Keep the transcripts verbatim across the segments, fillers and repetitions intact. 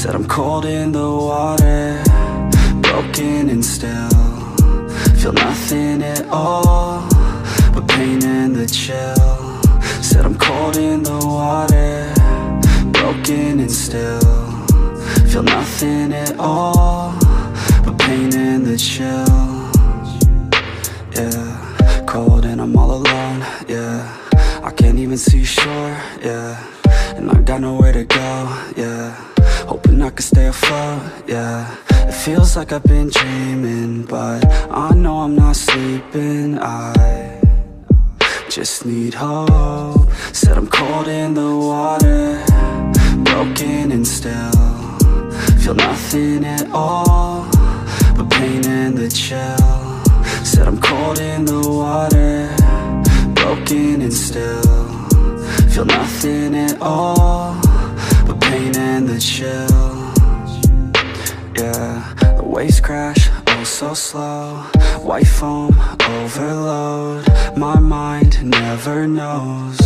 Said I'm cold in the water, broken and still, feel nothing at all but pain and the chill. Said I'm cold in the water, broken and still, feel nothing at all but pain and the chill. Yeah, cold and I'm all alone, yeah, I can't even see shore, yeah, and I got nowhere to go, yeah, hoping I can stay afloat, yeah. It feels like I've been dreaming, but I know I'm not sleeping. I just need hope. Said I'm cold in the water, broken and still, feel nothing at all but pain and the chill. Said I'm cold in the water, broken and still, feel nothing at all but pain and the chill. Yeah, the waves crash, oh so slow, white foam overload, my mind never knows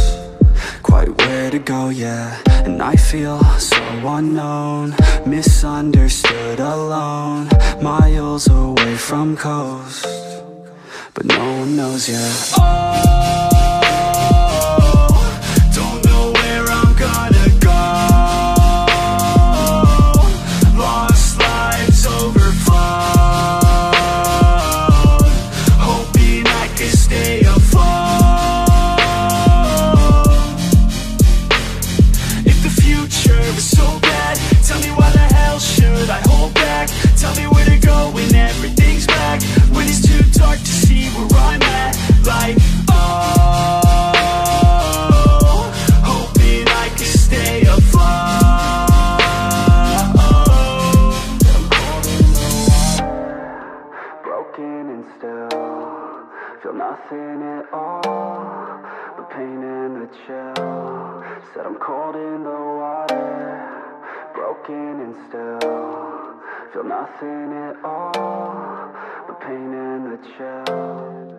quite where to go, yeah. And I feel so unknown, misunderstood, alone, miles away from coast, but no one knows, yeah. Oh, feel nothing at all, the pain and the chill.